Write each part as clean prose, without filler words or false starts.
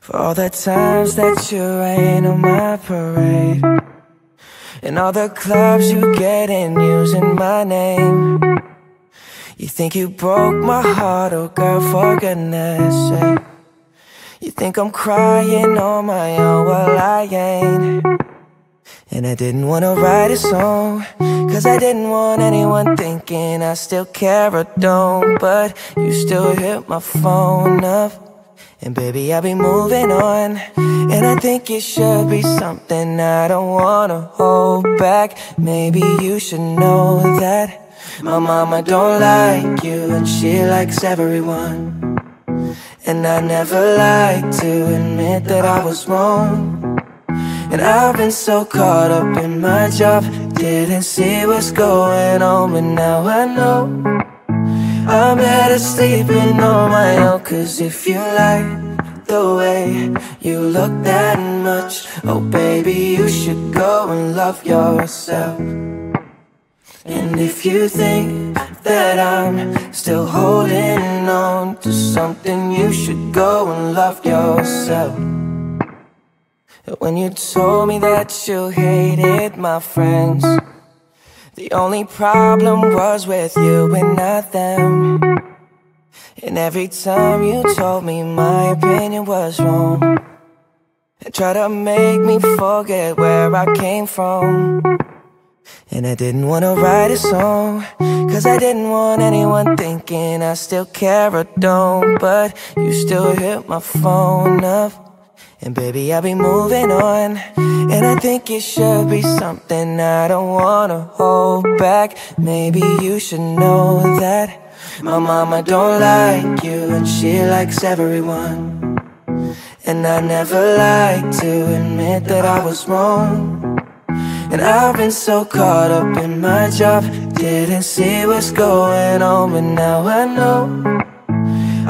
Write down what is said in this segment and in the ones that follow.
For all the times that you rain on my parade, and all the clubs you get in using my name. You think you broke my heart, oh girl, for goodness sake. You think I'm crying on my own, well I ain't. And I didn't wanna write a song, cause I didn't want anyone thinking I still care or don't. But you still hit my phone up, and baby I'll be moving on. And I think it should be something I don't wanna hold back. Maybe you should know that my mama don't like you and she likes everyone. And I never like to admit that I was wrong. And I've been so caught up in my job, didn't see what's going on. But now I know I'm better sleeping on my own. Cause if you like the way you look that much, oh baby, you should go and love yourself. And if you think that I'm still holding on to something, you should go and love yourself. When you told me that you hated my friends, the only problem was with you and not them. And every time you told me my opinion was wrong, and tried to make me forget where I came from. And I didn't wanna write a song, cause I didn't want anyone thinking I still care or don't. But you still hit my phone up, and baby I'll be moving on. And I think it should be something I don't wanna hold back. Maybe you should know that my mama don't like you and she likes everyone. And I never like to admit that I was wrong. And I've been so caught up in my job, didn't see what's going on. But now I know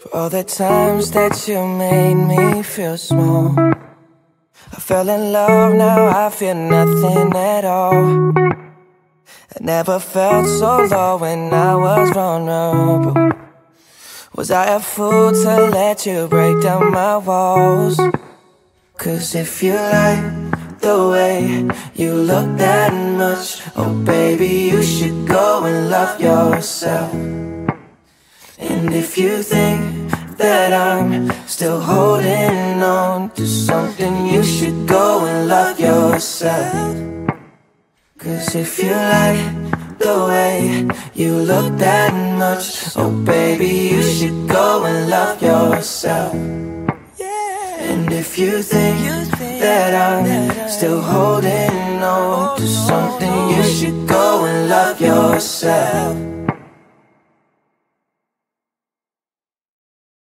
For all the times that you made me feel small, I fell in love, now I feel nothing at all. I never felt so low when I was vulnerable. Was I a fool to let you break down my walls? Cause if you like the way you look that much, oh baby, you should go and love yourself. And if you think that I'm still holding on to something, you should go and love yourself. Cause if you like the way you look that much, oh baby, you should go and love yourself. And if you think that I'm still holding on to something, you should go and love yourself.